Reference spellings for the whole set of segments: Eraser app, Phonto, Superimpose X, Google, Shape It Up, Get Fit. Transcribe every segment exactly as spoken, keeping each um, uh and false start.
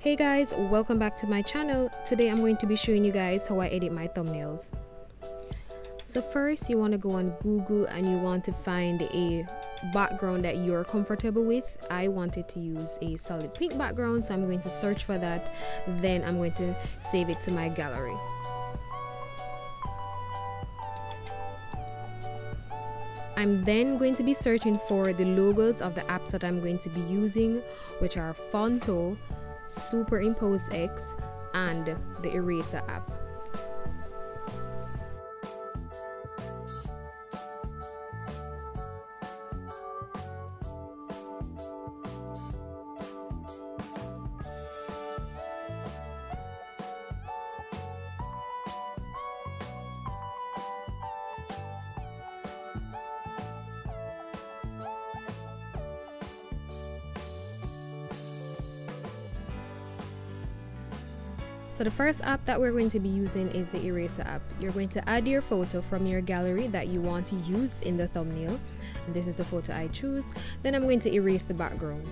Hey guys, welcome back to my channel. Today I'm going to be showing you guys how I edit my thumbnails. So first you want to go on Google and you want to find a background that you're comfortable with. I wanted to use a solid pink background, so I'm going to search for that. Then I'm going to save it to my gallery. I'm then going to be searching for the logos of the apps that I'm going to be using, which are Phonto, Superimpose X, and the Eraser app. So the first app that we're going to be using is the Eraser app. You're going to add your photo from your gallery that you want to use in the thumbnail. And this is the photo I choose. Then I'm going to erase the background.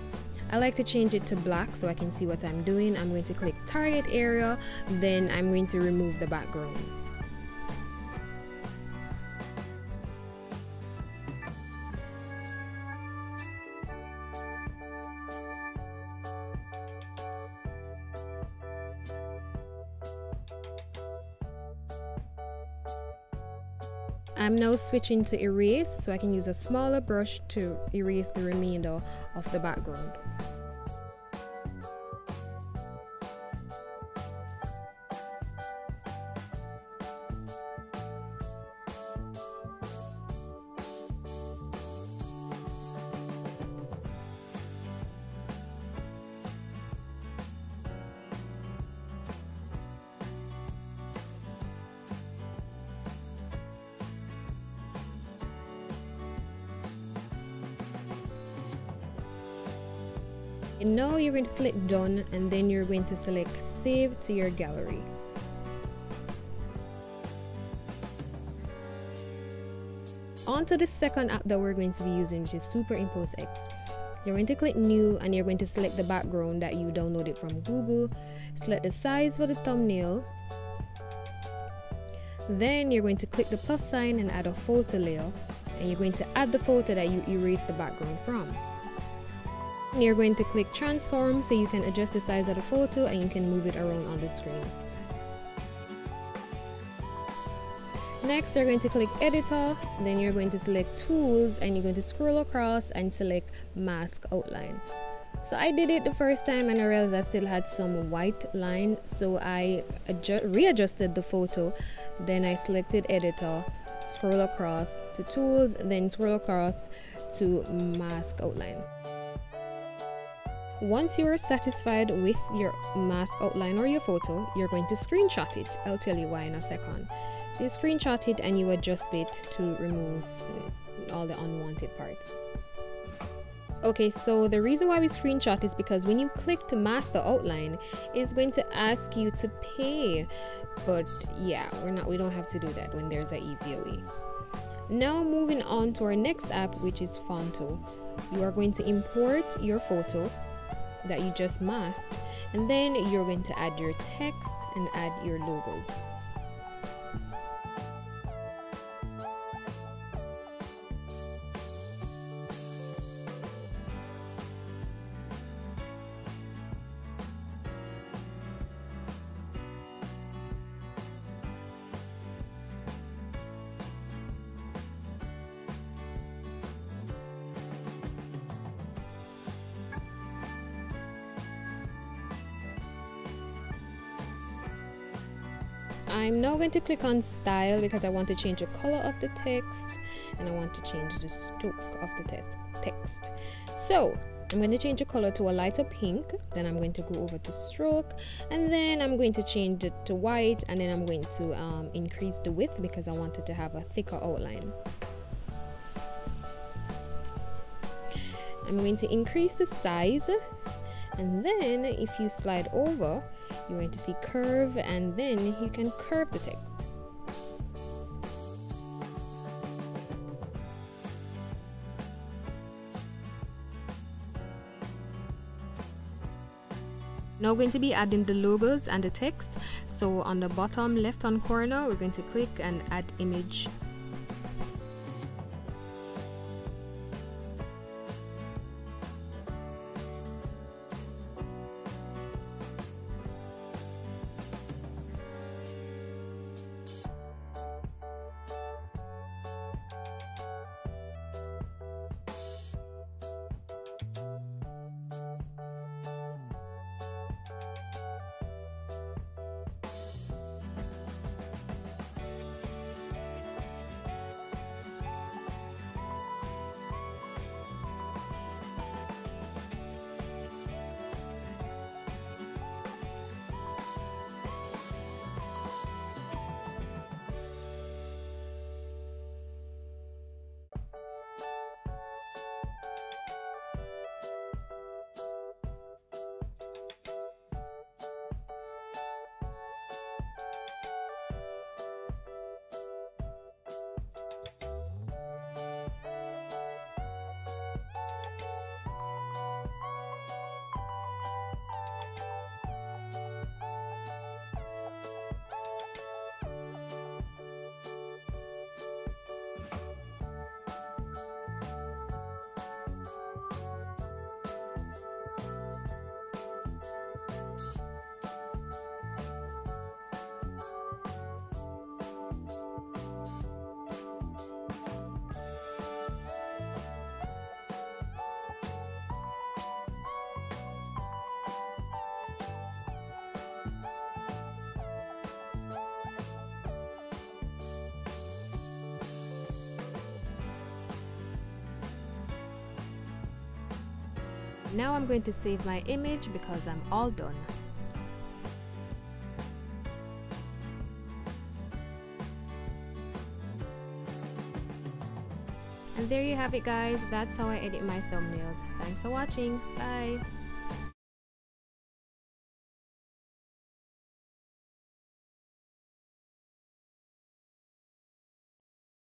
I like to change it to black so I can see what I'm doing. I'm going to click target area, then I'm going to remove the background. I'm now switching to erase so I can use a smaller brush to erase the remainder of the background. And now you're going to select done, and then you're going to select save to your gallery. On to the second app that we're going to be using, which is Superimpose X. You're going to click new and you're going to select the background that you downloaded from Google. Select the size for the thumbnail. Then you're going to click the plus sign and add a photo layer, and you're going to add the photo that you erased the background from. You're going to click transform so you can adjust the size of the photo and you can move it around on the screen. Next you're going to click editor, then you're going to select tools and you're going to scroll across and select mask outline. So I did it the first time and I realized I still had some white line, so I readjusted the photo, then I selected editor, scroll across to tools, then scroll across to mask outline. Once you are satisfied with your mask outline or your photo, you're going to screenshot it. I'll tell you why in a second. So you screenshot it and you adjust it to remove all the unwanted parts. Okay, so the reason why we screenshot is because when you click to master outline, it's going to ask you to pay. But yeah, we're not, we don't have to do that when there's an easier way. Now moving on to our next app, which is Phonto. You are going to import your photo that you just masked, and then you're going to add your text and add your logos. I'm now going to click on style because I want to change the color of the text and I want to change the stroke of the text. So I'm going to change the color to a lighter pink, then I'm going to go over to stroke, and then I'm going to change it to white, and then I'm going to um, increase the width because I wanted to have a thicker outline. I'm going to increase the size, and then if you slide over you're going to see curve, and then you can curve the text. Now we're going to be adding the logos and the text. So on the bottom left hand corner, we're going to click and add image. Now I'm going to save my image because I'm all done. And there you have it guys, that's how I edit my thumbnails. Thanks for watching, bye!